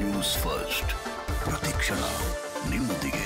News first. Pratikshana. Nimmudige.